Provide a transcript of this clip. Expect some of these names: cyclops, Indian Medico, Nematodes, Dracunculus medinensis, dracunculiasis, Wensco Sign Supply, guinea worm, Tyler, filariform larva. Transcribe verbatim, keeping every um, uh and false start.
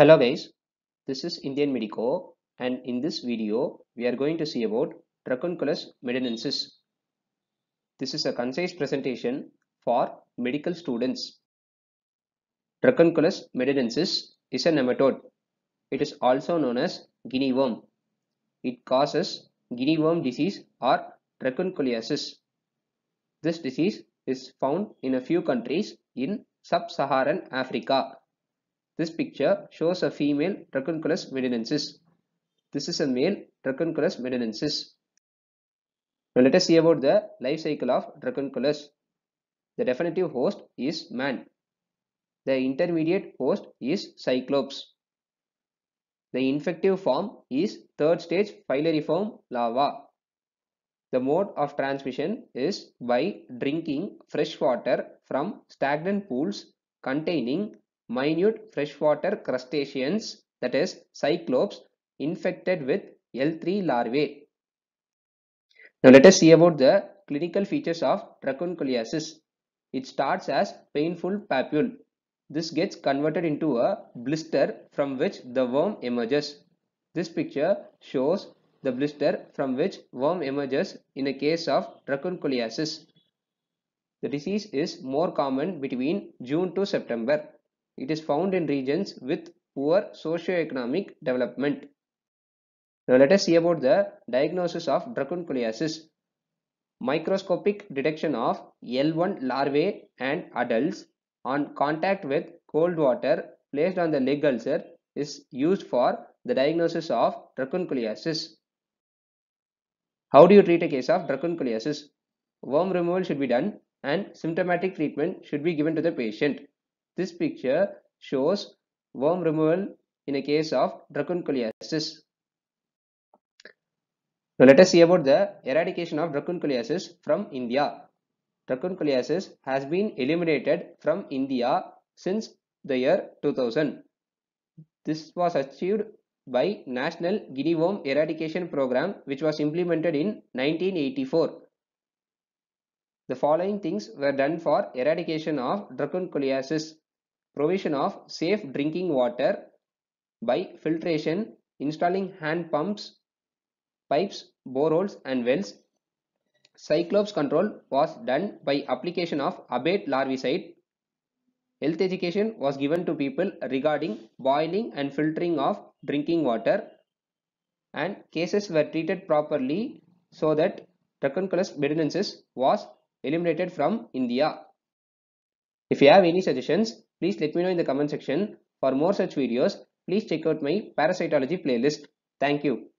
Hello guys, this is Indian Medico, and in this video we are going to see about Dracunculus medinensis. This is a concise presentation for medical students. Dracunculus medinensis is a nematode. It is also known as guinea worm. It causes guinea worm disease or dracunculiasis. This disease is found in a few countries in sub-Saharan Africa. This picture shows a female Dracunculus medinensis. This is a male Dracunculus medinensis. Now let us see about the life cycle of Dracunculus. The definitive host is man. The intermediate host is cyclops. The infective form is third stage filariform larva. The mode of transmission is by drinking fresh water from stagnant pools containing minute freshwater crustaceans, that is cyclops, infected with L three larvae. Now let us see about the clinical features of dracunculiasis. It starts as painful papule. This gets converted into a blister from which the worm emerges. This picture shows the blister from which worm emerges in a case of dracunculiasis. The disease is more common between June to September. It is found in regions with poor socio-economic development. Now let us see about the diagnosis of dracunculiasis. Microscopic detection of L one larvae and adults on contact with cold water placed on the leg ulcer is used for the diagnosis of dracunculiasis. How do you treat a case of dracunculiasis? Worm removal should be done and symptomatic treatment should be given to the patient. This picture shows worm removal in a case of dracunculiasis. Now let us see about the eradication of dracunculiasis from India. Dracunculiasis has been eliminated from India since the year two thousand. This was achieved by National Guinea Worm Eradication Program, which was implemented in nineteen eighty-four. The following things were done for eradication of dracunculiasis: provision of safe drinking water by filtration, installing hand pumps, pipes, boreholes and wells. Cyclops control was done by application of abate larvicide. Health education was given to people regarding boiling and filtering of drinking water, and cases were treated properly so that Dracunculus medinensis was eliminated from India. If you have any suggestions, please let me know in the comment section. For more such videos, please check out my parasitology playlist. Thank you.